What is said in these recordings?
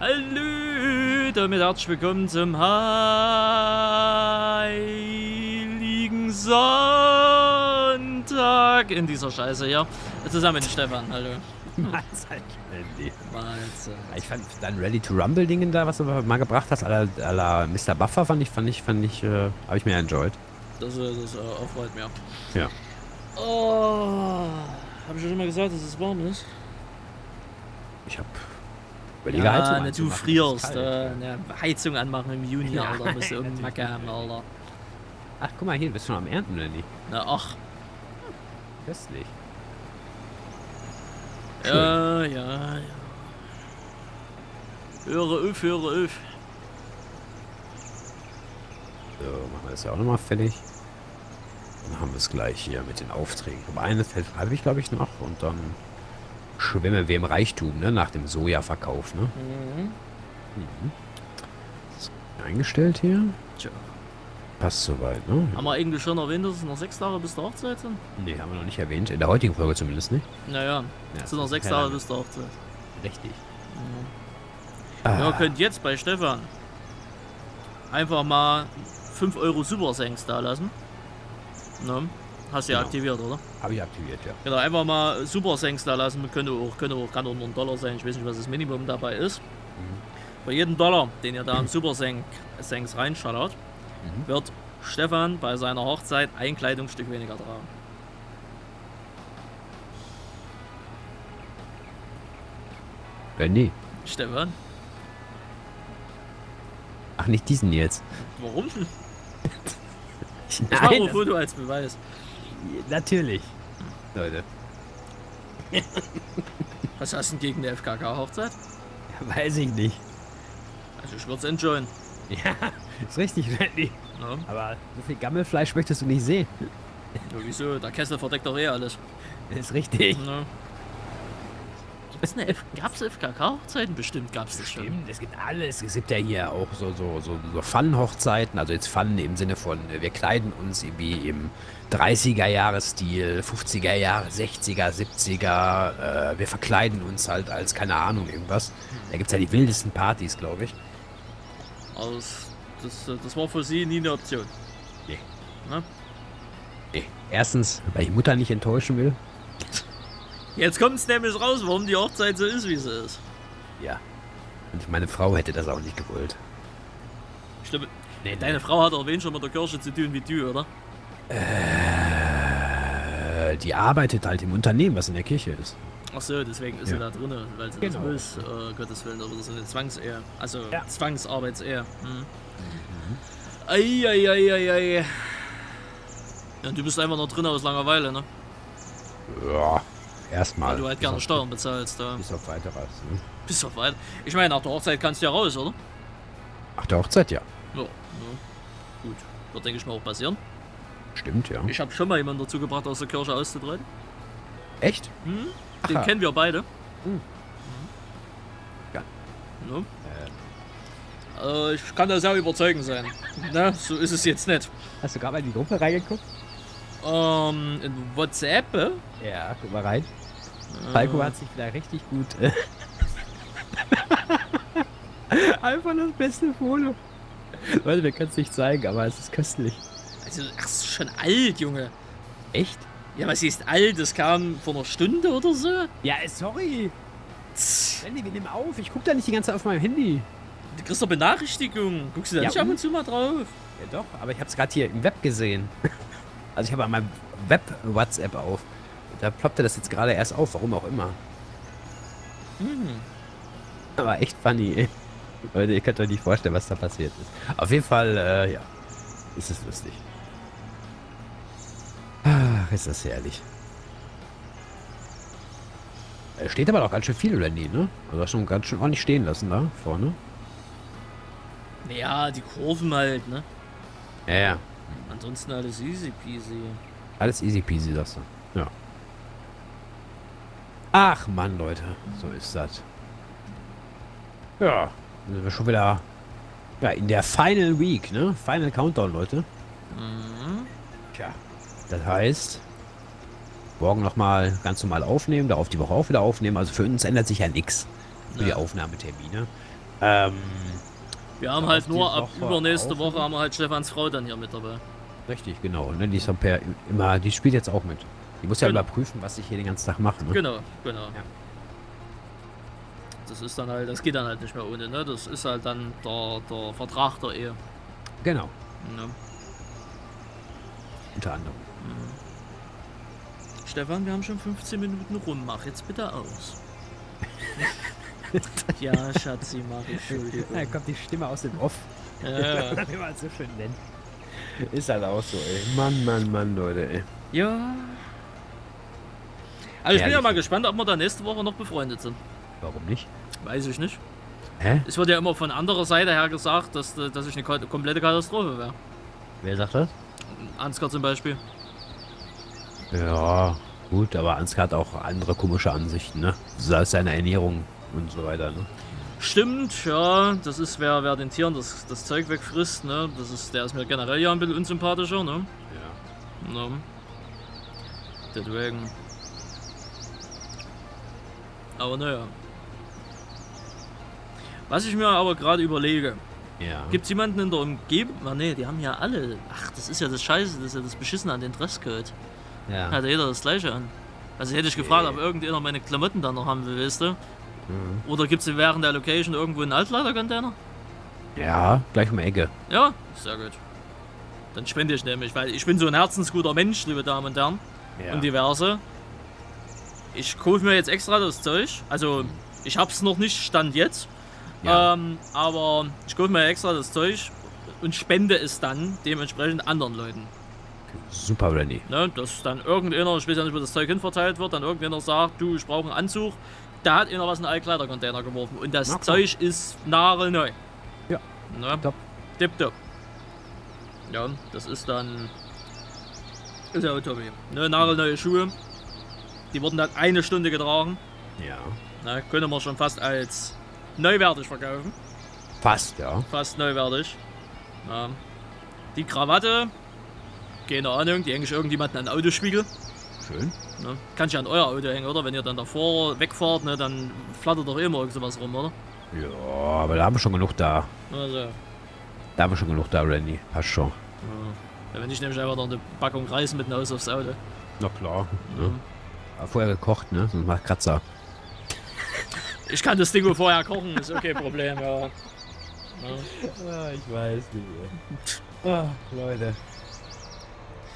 Hallo, damit herzlich willkommen zum Heiligen Sonntag in dieser Scheiße hier. Zusammen mit Stefan, hallo. Mahlzeit, Wendy. Mahlzeit. Ich fand dein Ready to Rumble Dingen da, was du mal gebracht hast, à la Mr. Buffer, habe ich mir enjoyed. Das erfreut mir. Ja. Oh, habe ich schon mal gesagt, dass es warm ist? Ich habe... Ja, ne, du frierst. Eine Heizung anmachen im Juni, ja, Alter. Musst du irgendeine Macke haben, Alter. Ach, guck mal hier, bist du noch am Ernten, oder nicht? Na, ach. Köstlich. Ja, ja, ja. Höre auf, höre auf. So, machen wir das ja auch nochmal fertig. Dann haben wir es gleich hier mit den Aufträgen. Aber eine Feld habe ich, glaube ich, noch. Und dann... schwimmen wir im Reichtum, ne? Nach dem Sojaverkauf, ne? Mhm. Mhm. Ist eingestellt hier? Tja. Passt soweit, ne? Haben wir irgendwie schon erwähnt, dass es noch 6 Tage bis zur Hochzeit sind? Ne, haben wir noch nicht erwähnt. In der heutigen Folge zumindest nicht. Naja, ja, es sind noch 6 Tage bis zur Hochzeit. Richtig. Mhm. Ah. Ja, ihr könnt jetzt bei Stefan einfach mal 5 Euro Supersenks da lassen. Ne? Hast du ja aktiviert, oder? Habe ich aktiviert, ja. Genau, einfach mal Supersenks da lassen. Könnte auch gerade unter $1 sein. Ich weiß nicht, was das Minimum dabei ist. Mhm. Bei jedem $1, den ihr da an Supersenks reinschallert, wird Stefan bei seiner Hochzeit ein Kleidungsstück weniger tragen. Randy. Stefan. Ach, nicht diesen jetzt. Warum? Ich mache ein Foto als Beweis. Natürlich, Leute. Was hast du denn gegen eine FKK-Hochzeit? Ja, weiß ich nicht. Also ich würde es enjoyen. Ja, ist richtig, Randy. Ja. Aber so viel Gammelfleisch möchtest du nicht sehen. Ja, wieso? Der Kessel verdeckt doch eh alles. Ist richtig. Ja. Gab es FKK-Hochzeiten? Bestimmt gab es das schon. Bestimmt, es gibt alles. Es gibt ja hier auch so Fun-Hochzeiten. Also jetzt Fun im Sinne von, wir kleiden uns irgendwie im 30er-Jahres-Stil, 50er-Jahre, 60er, 70er. Wir verkleiden uns halt als, keine Ahnung, irgendwas. Da gibt es ja die wildesten Partys, glaube ich. Also das war für Sie nie eine Option? Nee. Na? Nee. Erstens, weil ich Mutter nicht enttäuschen will. Jetzt kommt es nämlich raus, warum die Hochzeit so ist, wie sie ist. Ja. Und meine Frau hätte das auch nicht gewollt. Stimmt. Nee, deine Frau hat auch wen schon mit der Kirche zu tun wie du, oder? Die arbeitet halt im Unternehmen, was in der Kirche ist. Ach so, deswegen ist sie da drin, weil sie das muss. Gottes Willen, aber das ist eine Zwangsehe. Also Zwangsarbeitsehe. Hm. Mhm. Eieieiei. Ja, du bist einfach noch drin aus Langeweile, ne? Ja. Erstmal. Weil du halt gerne Steuern bezahlst. Ja. Bis auf weiteres. Ne? Bis auf weiteres. Ich meine, nach der Hochzeit kannst du ja raus, oder? Nach der Hochzeit, ja. Ja, ja. Gut. Wird, denke ich mal, auch passieren. Stimmt, ja. Ich habe schon mal jemanden dazu gebracht, aus der Kirche auszutreten. Echt? Hm? Den kennen wir beide. Hm. Ja. Ja. Ich kann da sehr überzeugend sein. Na, so ist es jetzt nicht. Hast du gerade mal in die Gruppe reingeguckt? In WhatsApp? Ja, guck mal rein. Falco hat sich wieder richtig gut. Einfach das beste Foto. Leute, wir können es nicht zeigen, aber es ist köstlich. Also, ach, ist schon alt, Junge. Echt? Ja, aber sie ist alt, das kam vor einer Stunde oder so. Ja, sorry. Randy, wir nehmen auf. Ich guck da nicht die ganze Zeit auf meinem Handy. Du kriegst doch Benachrichtigungen. Guckst du da nicht ab und zu mal drauf? Ja, doch, aber ich hab's gerade hier im Web gesehen. Also ich habe an meinem Web-WhatsApp auf. Da ploppte das jetzt gerade erst auf, warum auch immer. Mhm. Aber echt funny, ey. Leute, ihr könnt euch nicht vorstellen, was da passiert ist. Auf jeden Fall, ja, ist es lustig. Ach, ist das herrlich. Steht aber noch ganz schön viel, oder nie, ne? Also schon ganz schön ordentlich stehen lassen da vorne. Ja, die Kurven halt, ne? Ja, ja. Ansonsten alles easy peasy. Alles easy peasy, sagst du. Ja. Ach Mann, Leute. So ist das. Ja. Dann sind wir schon wieder in der Final Week, ne? Final Countdown, Leute. Mhm. Tja. Das heißt, morgen nochmal ganz normal aufnehmen, darauf die Woche auch wieder aufnehmen. Also für uns ändert sich ja nichts. Für die Aufnahmetermine. Wir haben halt nur ab übernächste Woche haben wir halt Stefans Frau dann hier mit dabei. Richtig, genau. Und ne, die ist immer, die spielt jetzt auch mit. Die muss ja überprüfen, was ich hier den ganzen Tag mache. Ne? Genau, genau. Ja. Das ist dann halt, das geht dann halt nicht mehr ohne, ne? Das ist halt dann der Vertrag der Ehe. Genau. Ja. Unter anderem. Mhm. Stefan, wir haben schon 15 Minuten rum, mach jetzt bitte aus. Ja, Schatzi, mach ich, Entschuldigung. Da kommt die Stimme aus dem Off. Ja. Wie man so schön nennt. Ist halt auch so, ey. Mann, Mann, Mann, Leute, ey. Ja. Also ich bin ja mal gespannt, ob wir da nächste Woche noch befreundet sind. Warum nicht? Weiß ich nicht. Hä? Es wird ja immer von anderer Seite her gesagt, dass ich eine komplette Katastrophe wäre. Wer sagt das? Ansgar zum Beispiel. Ja, gut, aber Ansgar hat auch andere komische Ansichten, ne? Seine Ernährung und so weiter, ne? Stimmt, ja. Das ist, wer den Tieren das Zeug wegfrisst, ne? Der ist mir generell ja ein bisschen unsympathischer, ne? Ja. Ne? Deswegen. Aber naja. Was ich mir aber gerade überlege. Ja. Gibt es jemanden in der Umgebung? Ne, die haben ja alle. Ach, das ist ja das Scheiße, das ist ja das Beschissen an den Dresscode. Ja. Hat jeder das Gleiche an. Also hätte ich gefragt, ob irgendjemand meine Klamotten dann noch haben will, weißt du? Mhm. Oder gibt es während der Location irgendwo einen Altladercontainer? Ja, gleich um die Ecke. Ja, sehr gut. Dann spende ich nämlich, weil ich bin so ein herzensguter Mensch, liebe Damen und Herren. Ja. Und diverse. Ich kaufe mir jetzt extra das Zeug. Also, ich hab's noch nicht, Stand jetzt. Ja. Aber ich kaufe mir extra das Zeug und spende es dann dementsprechend anderen Leuten. Super, Randy. Ne, dass dann irgendeiner, ich weiß ja nicht, wo das Zeug hinverteilt wird, dann irgendeiner sagt, du, ich brauche einen Anzug. Da hat einer was in einen Altkleidercontainer geworfen. Und das Zeug ist nagelneu. Ja. Ne? Top. Tipptopp. Ja, das ist dann... Ist ja Tobi. Ne, nagelneue Schuhe. Die wurden dann eine Stunde getragen. Ja. Na, können wir schon fast als neuwertig verkaufen. Fast, ja. Fast neuwertig. Na. Die Krawatte, keine Ahnung, die hänge ich irgendjemanden an den Autospiegel. Schön. Na, kann ich an euer Auto hängen, oder? Wenn ihr dann davor wegfahrt, ne, dann flattert doch immer irgendwas rum, oder? Ja, aber da haben wir schon genug da. Also. Da haben wir schon genug da, Randy. Passt schon. Ja. Ja, wenn ich nämlich einfach noch eine Packung Reis mit raus aufs Auto. Na klar. Ja. Ja. Vorher gekocht, ne? Sonst macht Kratzer. Ich kann das Ding wohl vorher kochen, ist okay, Problem, ja. Ja. Ah, ich weiß nicht. Ah, Leute.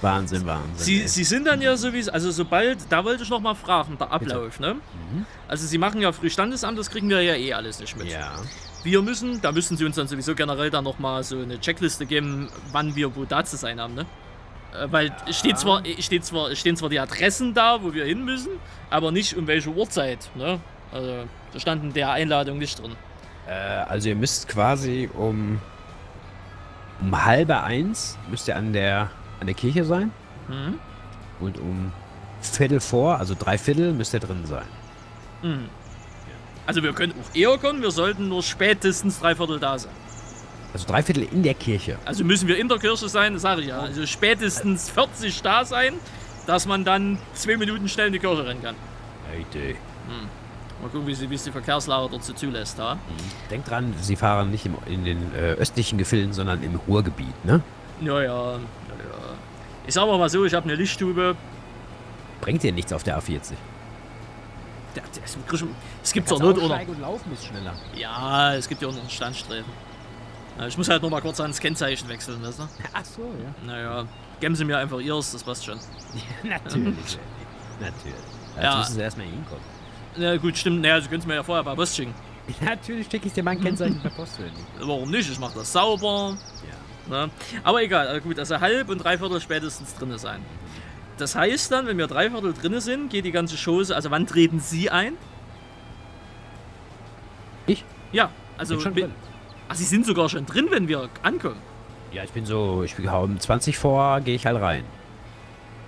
Wahnsinn, Wahnsinn. Sie sind dann ja sowieso, also sobald, da wollte ich noch mal fragen, der Ablauf, bitte? Ne? Mhm. Also sie machen ja früh Standesamt, das kriegen wir ja eh alles nicht mit. Ja. Wir müssen, da müssen sie uns dann sowieso generell dann noch mal so eine Checkliste geben, wann wir wo da zu sein haben, ne? Weil ja. stehen zwar die Adressen da, wo wir hin müssen, aber nicht um welche Uhrzeit. Ne? Also da stand in der Einladung nicht drin. Also ihr müsst quasi um 12:30 müsst ihr an der Kirche sein. Mhm. Und um 15:15, also 15:45, müsst ihr drin sein. Mhm. Also wir können auch eher kommen, wir sollten nur spätestens 15:45 da sein. Also 15:15 in der Kirche. Also müssen wir in der Kirche sein, das sage ich ja. Also spätestens 40 da sein, dass man dann 2 Minuten schnell in die Kirche rennen kann. Richtig. Hm. Mal gucken, wie es die Verkehrslage dort so zulässt. Da. Hm. Denkt dran, sie fahren nicht in den östlichen Gefilden, sondern im Ruhrgebiet, ne? Naja, ich sag mal so, ich habe eine Lichtstube. Bringt dir nichts auf der A40. Es gibt doch Not, oder? Und laufen ist schneller. Ja, es gibt ja auch noch Standstreifen. Ich muss halt noch mal kurz ans Kennzeichen wechseln, weißt du? Ach so, ja. Naja, geben Sie mir einfach ihrs, das passt schon. Natürlich, natürlich. Jetzt müssen Sie erstmal hinkommen. Na gut, stimmt, naja, Sie können es mir ja vorher bei Post schicken. Natürlich schicke ich dir mein Kennzeichen bei Post. Warum nicht? Ich mache das sauber. Ja. Na? Aber egal, also gut, also 12:30 und 15:15 spätestens drinne sein. Das heißt dann, wenn wir 15:15 drinne sind, geht die ganze Chose, also wann treten Sie ein? Ich? Ja, also... Ach, Sie sind sogar schon drin, wenn wir ankommen. Ja, ich bin um 20 vor, gehe ich halt rein.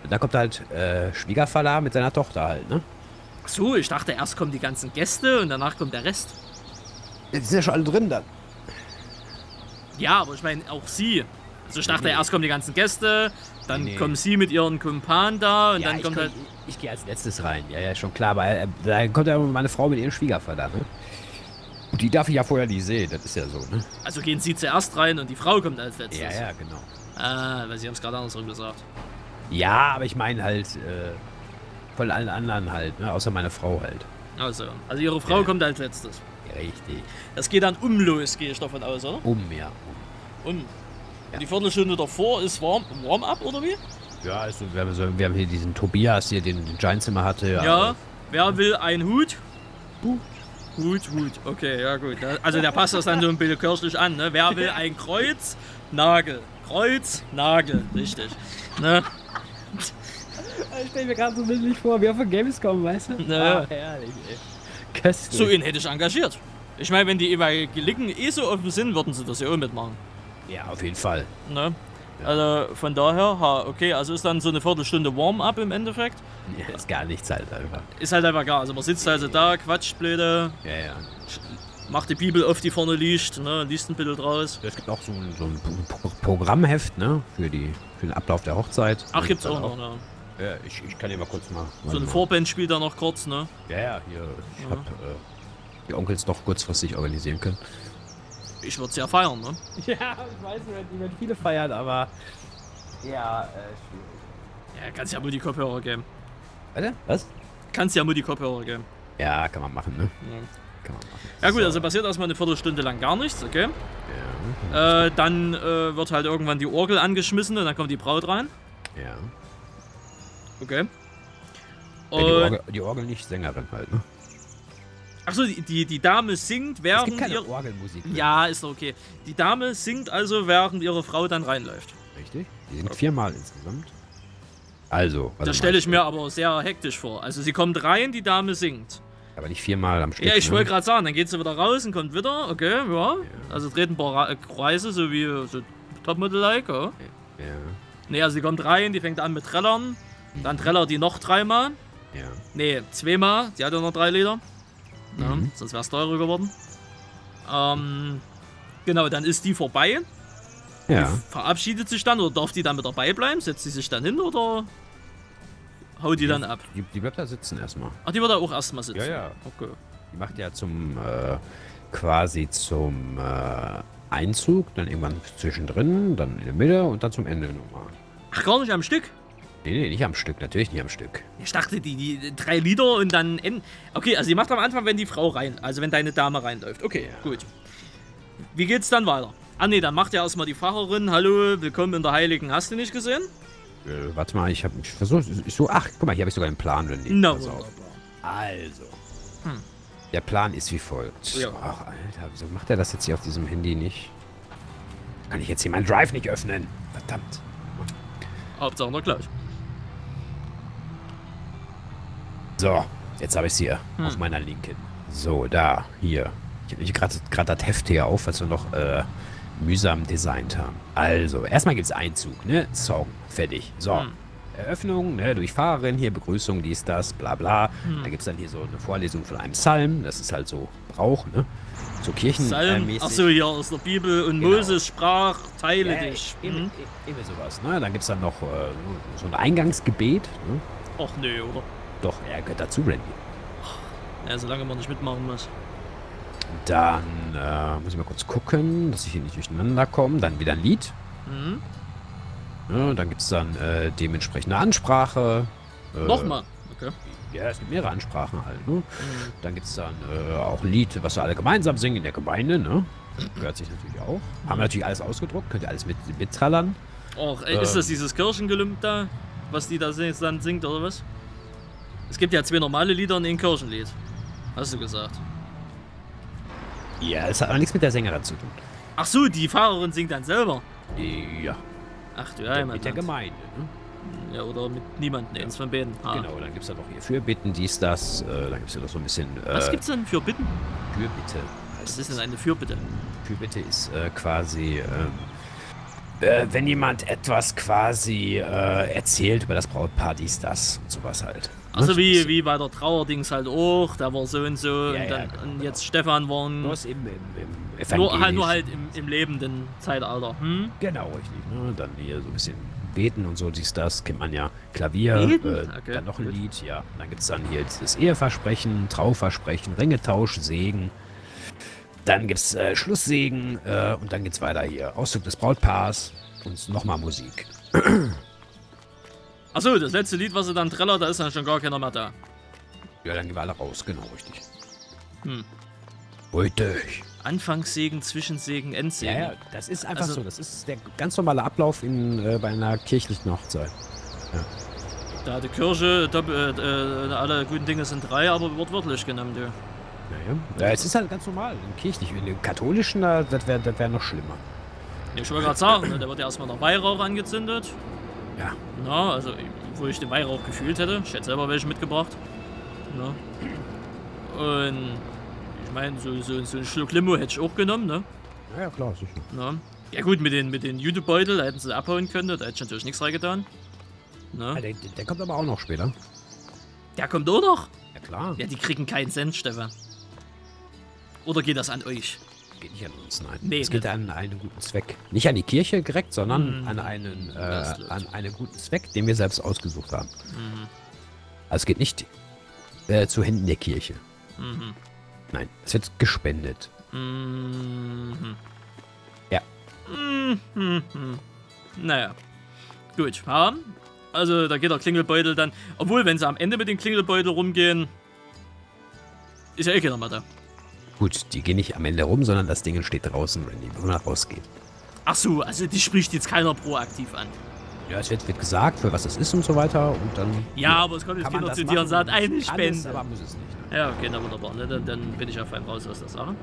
Und da kommt halt Schwiegervater mit seiner Tochter halt, ne? Ach so, ich dachte, erst kommen die ganzen Gäste und danach kommt der Rest. Jetzt sind ja schon alle drin dann. Ja, aber ich meine auch Sie. Also ich dachte, erst kommen die ganzen Gäste, dann kommen Sie mit Ihren Kumpanen da und ja, dann kommt halt... Ich gehe als letztes rein, ja, schon klar, aber da kommt ja meine Frau mit ihrem Schwiegervater, ne? Die darf ich ja vorher nicht sehen, das ist ja so, ne? Also gehen sie zuerst rein und die Frau kommt als letztes. Ja, ja, genau. Weil sie haben es gerade andersrum gesagt. Ja, aber ich meine halt, von allen anderen halt, ne? Außer meiner Frau halt. Also ihre Frau kommt als letztes. Richtig. Das geht dann los, gehe ich davon aus, oder? Ja. Und die Viertelstunde davor ist Warm-up, oder wie? Ja, also wir haben hier diesen Tobias hier, den Giants immer hatte. Ja, ja, wer will einen Hut? Hut, okay, ja gut. Also der passt das dann so ein bisschen kirchlich an, ne? Wer will ein Kreuz? Nagel. Kreuz, Nagel, richtig. Ne? Ich stelle mir gerade so bildlich vor, wie auf der Gamescom, weißt du? Ne. Ah, herrlich, ey. Köstlich. So ihn hätte ich engagiert. Ich meine, wenn die Evangeliken eh so offen sind, würden sie das ja auch mitmachen. Ja, auf jeden Fall. Ne? Ja. Also von daher, okay, also ist dann so eine Viertelstunde Warm-up im Endeffekt. Ja, ist gar nichts halt einfach. Ist halt einfach gar. Also man sitzt also da, quatscht blöde. Ja, ja. Macht die Bibel auf, die vorne liest, ne, liest ein bisschen draus. Es gibt auch so ein Programmheft, ne, für den Ablauf der Hochzeit. Ach, gibt's auch noch, ne? Ja, ich kann dir mal kurz mal... So eine Vorband spielt da noch kurz, ne? Ja, ja, hier. Ich hab die Onkels noch kurzfristig organisieren können. Ich würde es ja feiern, ne? Ja, ich weiß nicht, die werden viele feiern, aber... Ja, schwierig. Ja, kannst ja nur die Kopfhörer geben. Warte, was? Kannst ja nur die Kopfhörer geben. Ja, kann man machen, ne? Ja. Kann man machen. Ja gut, also passiert erstmal eine Viertelstunde lang gar nichts, okay? Ja. Dann wird halt irgendwann die Orgel angeschmissen und dann kommt die Braut rein. Ja. Okay. Und ja, die Orgel nicht Sängerin halt, ne? Achso, die Dame singt während... Es gibt keine Orgelmusik. Ne? Ja, ist doch okay. Die Dame singt also, während ihre Frau dann reinläuft. Richtig. Die singt viermal insgesamt. Also... Das stelle ich mir aber sehr hektisch vor. Also sie kommt rein, die Dame singt. Aber nicht viermal am Stück. Ja, ich wollte gerade sagen, dann geht sie wieder raus und kommt wieder. Okay, ja. Ja. Also treten ein paar Kreise, so wie so Topmodel-like, ja? Ja. Nee, also sie kommt rein, die fängt an mit Trellern. Dann trellert die noch dreimal. Ja. Nee, zweimal. Die hat ja noch 3 Lieder. Ja, sonst wäre es teurer geworden. Genau, dann ist die vorbei. Ja. Die verabschiedet sich dann, oder darf die dann mit dabei bleiben? Setzt sie sich dann hin oder haut die dann ab? Die bleibt da sitzen erstmal. Ach, die wird da auch erstmal sitzen? Ja, ja. Okay. Die macht ja zum, quasi zum Einzug, dann irgendwann zwischendrin, dann in der Mitte und dann zum Ende nochmal. Ach, gar nicht am Stück? Nee, nicht am Stück, natürlich nicht am Stück. Ich dachte, die 3 Lieder und dann enden. Okay, also die macht am Anfang, wenn die Frau rein, also wenn deine Dame reinläuft. Okay, gut. Wie geht's dann weiter? Ah ne, dann macht ja erstmal die Pfarrerin. Hallo, willkommen in der Heiligen. Hast du nicht gesehen? Warte mal, ich habe mich versucht. Ach, guck mal, hier habe ich sogar einen Plan. Na wunderbar. Also. Der Plan ist wie folgt. Ja. Ach, Alter, wieso macht er das jetzt hier auf diesem Handy nicht? Kann ich jetzt hier meinen Drive nicht öffnen? Verdammt. Hauptsache noch gleich. So, jetzt habe ich es hier auf meiner linken. So, da, hier. Ich habe gerade das Heft hier auf, was wir noch mühsam designt haben. Also, erstmal gibt es Einzug, ne? Song, fertig. So, Eröffnung, ne? Durch Fahrerin, hier Begrüßung, dies, das, bla bla. Da gibt es dann hier so eine Vorlesung von einem Psalm. Das ist halt so Brauch, ne? So kirchenmäßig. Achso, ja, aus der Bibel. Und genau. Moses sprach, teile dich. Eben sowas, ne? Dann gibt es dann noch so ein Eingangsgebet. Ne? Ach nee, oder? Doch, er gehört dazu, Randy. Ja, solange man nicht mitmachen muss. Dann muss ich mal kurz gucken, dass ich hier nicht durcheinander komme. Dann wieder ein Lied. Ja, dann gibt es dann dementsprechende Ansprache. Nochmal? Okay. Ja, es gibt mehrere Ansprachen halt. Ne? Dann gibt es dann auch ein Lied, was wir alle gemeinsam singen in der Gemeinde. Ne? Gehört sich natürlich auch. Haben wir natürlich alles ausgedruckt, könnt ihr alles mittrallern. Och, ey, ist das dieses Kirchengelübde da, was die da dann singt oder was? Es gibt ja 2 normale Lieder und ein Kirchenlied. Hast du gesagt. Ja, es hat aber nichts mit der Sängerin zu tun. Ach so, die Fahrerin singt dann selber? Ja. Ach du Heimat. Mit der Gemeinde, ne? Ja, oder mit niemandem, eins von beiden. Genau, dann gibt es da noch hier Fürbitten, dies, das. Dann gibt es ja noch so ein bisschen... Was gibt's denn für Bitten? Fürbitte. Was ist denn eine Fürbitte? Fürbitte ist quasi... wenn jemand etwas quasi erzählt über das Brautpaar, dies, das und sowas halt. Also wie bei der Trauerdings halt auch, da war so ja, und, dann, ja, genau, und jetzt Stefan waren... Bloß im nur halt im lebenden Zeitalter. Genau, richtig. Ne? Dann hier so ein bisschen beten und so, dies, das, kennt man ja. Klavier, okay, dann noch ein Lied, ja. Dann gibt es dann hier das Eheversprechen, Trauversprechen, Ringetausch, Segen. Dann gibt es Schlusssegen und dann geht's weiter hier. Auszug des Brautpaars und nochmal Musik. Achso, das letzte Lied, was er dann trällert, da ist dann schon gar keiner mehr da. Ja, dann gehen wir alle raus, genau, richtig. Hm. Richtig. Anfangssegen, Zwischensegen, Endsegen. Ja, ja, das ist einfach also, so. Das ist der ganz normale Ablauf in, bei einer kirchlichen Hochzeit. Ja. Da die Kirche, alle guten Dinge sind drei, aber wortwörtlich genommen, du. Naja, ja, es ist halt ganz normal, im kirchlichen, in den katholischen, das wär noch schlimmer. Ich wollte gerade sagen, ne, da wird ja erstmal noch Weihrauch angezündet. Ja. Na, also, wo ich den Weihrauch gefühlt hätte, ich hätte selber welche mitgebracht. Na. Und ich meine, so einen Schluck Limo hätte ich auch genommen, ne? Ja, klar, sicher. Na. Ja gut, mit den Jutebeutel, da hätten sie abhauen können, da hätte ich natürlich nichts reingetan. Ja, der kommt aber auch noch später. Der kommt auch noch? Ja klar. Ja, die kriegen keinen Cent, Stefan. Oder geht das an euch? Geht nicht an uns, nein. Nee, es geht an einen guten Zweck. Nicht an die Kirche direkt, sondern an einen guten Zweck, den wir selbst ausgesucht haben. Mhm. Also es geht nicht zu Händen der Kirche. Mhm. Nein, es wird gespendet. Mhm. Ja. Mhm. Naja. Gut, also da geht der Klingelbeutel dann. Obwohl, wenn sie am Ende mit dem Klingelbeutel rumgehen, ist ja eh keiner mehr da. Gut, die gehen nicht am Ende rum, sondern das Ding steht draußen, Randy, wo man rausgeht. Ach so, also die spricht jetzt keiner proaktiv an. Ja, es wird gesagt, für was das ist und so weiter und dann... Ja, aber es kommt jetzt keiner zu dir und sagt, eine Spende. Aber muss es nicht. Ne? Ja, okay, na wunderbar, ne? Dann bin ich auf einmal raus aus der Sache.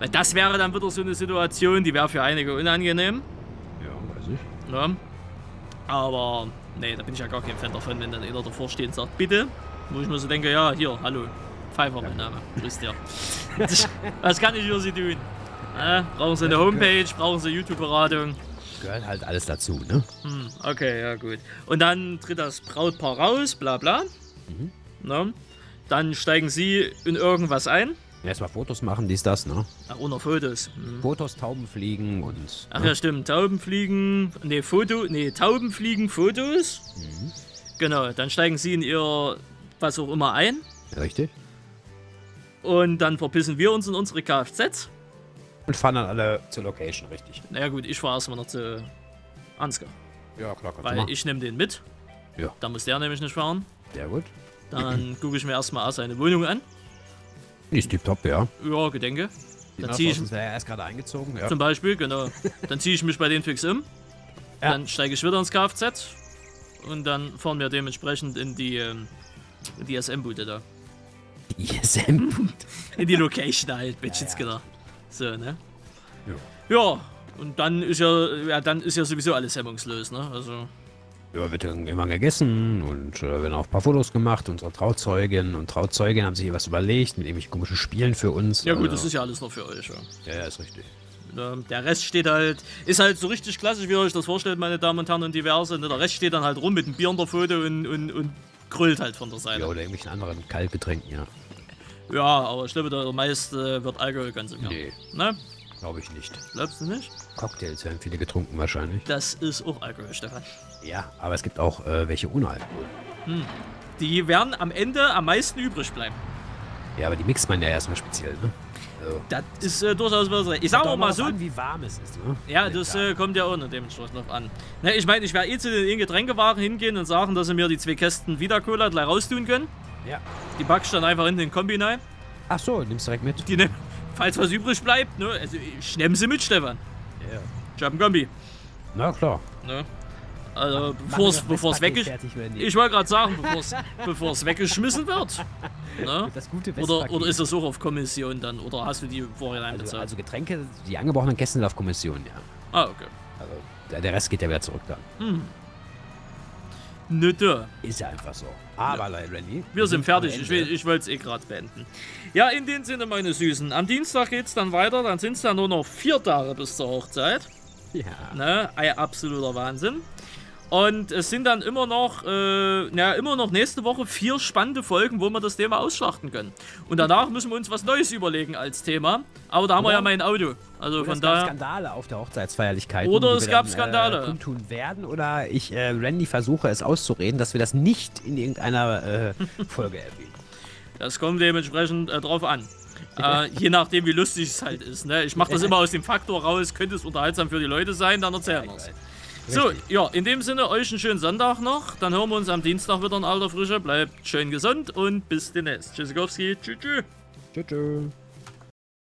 Weil das wäre dann wieder so eine Situation, die wäre für einige unangenehm. Ja, weiß ich. Ja. Aber, nee, da bin ich ja gar kein Fan davon, wenn dann einer davor steht und sagt, bitte. Wo ich mir so denke, ja, hier, hallo. Pfeiffer, mein Name. Grüß dir. Was kann ich für Sie tun? Brauchen Sie eine Homepage? Brauchen Sie YouTube-Beratung? Gehört halt alles dazu, ne? Hm, okay, ja gut. Und dann tritt das Brautpaar raus, bla bla. Mhm. Ne? Dann steigen Sie in irgendwas ein. Erstmal Fotos machen, dies, das, ne? Ach, ohne Fotos. Mhm. Fotos, Tauben fliegen und... Ne? Ach ja, stimmt. Tauben fliegen... Ne, Foto... Ne, Tauben fliegen, Fotos. Mhm. Genau, dann steigen Sie in Ihr... was auch immer ein. Richtig. Und dann verpissen wir uns in unsere Kfz. Und fahren dann alle zur Location, richtig. Naja gut, ich fahre erstmal noch zu Ansgar. Ja, klar, kannst du machen. Weil ich nehme den mit. Ja. Da muss der nämlich nicht fahren. Sehr gut. Dann gucke ich mir erstmal seine Wohnung an. Die ist tipptopp, ja. Ja, gedenke. Dann ziehe ich... Ist ja erst gerade eingezogen, ja. Zum Beispiel, genau. Dann ziehe ich mich bei denen fix um. Ja. Dann steige ich wieder ins Kfz. Und dann fahren wir dementsprechend in die SM-Bude da. In die Location halt, bitches, genau. So, ne? Ja. Ja, und dann ist ja sowieso alles hemmungslos, ne? Also. Ja, wird dann immer gegessen und werden auch ein paar Fotos gemacht. Unsere Trauzeugen und Trauzeugen haben sich was überlegt mit irgendwelchen komischen Spielen für uns. Ja, gut, also. Das ist ja alles noch für euch, ja. Ja, ja, ist richtig. Der Rest steht halt, ist halt so richtig klassisch, wie ihr euch das vorstellt, meine Damen und Herren und diverse. Ne? Der Rest steht dann halt rum mit einem Bier in der Pfote und grüllt halt von der Seite. Ja, oder irgendwelchen anderen Kaltgetränken, ja. Ja, aber ich glaube, der meiste wird Alkohol ganz im Jahr. Nee. Ne? Glaube ich nicht. Glaubst du nicht? Cocktails werden viele getrunken wahrscheinlich. Das ist auch Alkohol, Stefan. Ja, aber es gibt auch welche ohne Alkohol. Hm. Die werden am Ende am meisten übrig bleiben. Ja, aber die mixt man ja erstmal speziell, ne? So. Das ist durchaus was. Ich sag auch mal so. An, wie warm es ist, ne? Ja, das kommt ja auch noch dementsprechend drauf an. Ne, ich meine, ich werde eh zu den Getränkewagen hingehen und sagen, dass sie mir die 2 Kästen Vita-Cola gleich raus tun können. Ja. Die pack ich dann einfach in den Kombi rein. Ach so, nimmst direkt mit. Die falls was übrig bleibt, ne? Also ich nehme sie mit, Stefan. Ja. Yeah. Ich hab einen Kombi. Na klar. Ne? Also bevor es weggeschmissen wird. Ich wollte gerade sagen, bevor es weggeschmissen wird. Ne? Das gute oder ist das auch auf Kommission dann? Oder hast du die vorher einbezahlt? Also Getränke, die angebrochenen Kästen sind auf Kommission, ja. Ah, okay. Also der Rest geht ja wieder zurück dann. Hm. Nö, da. Ist ja einfach so. Aber, Randy. Wir sind fertig. Ich wollte es eh gerade beenden. Ja, in dem Sinne, meine Süßen. Am Dienstag geht's dann weiter. Dann sind es dann nur noch 4 Tage bis zur Hochzeit. Ja. Ne? Ein absoluter Wahnsinn. Und es sind dann immer noch, nächste Woche 4 spannende Folgen, wo wir das Thema ausschlachten können. Und danach müssen wir uns was Neues überlegen als Thema. Aber da haben wir ja mein Auto. Also von daher. Es gab Skandale auf der Hochzeitsfeierlichkeit. Oder es gab Skandale. Kundtun werden oder ich, Randy, versuche es auszureden, dass wir das nicht in irgendeiner Folge erwähnen. Das kommt dementsprechend drauf an. Je nachdem, wie lustig es halt ist. Ne? Ich mache das immer aus dem Faktor raus, könnte es unterhaltsam für die Leute sein, dann erzählen wir es. So, ja, in dem Sinne, euch einen schönen Sonntag noch. Dann hören wir uns am Dienstag wieder in alter Frische. Bleibt schön gesund und bis demnächst. Tschüssikowski. Tschüss. Tschüss.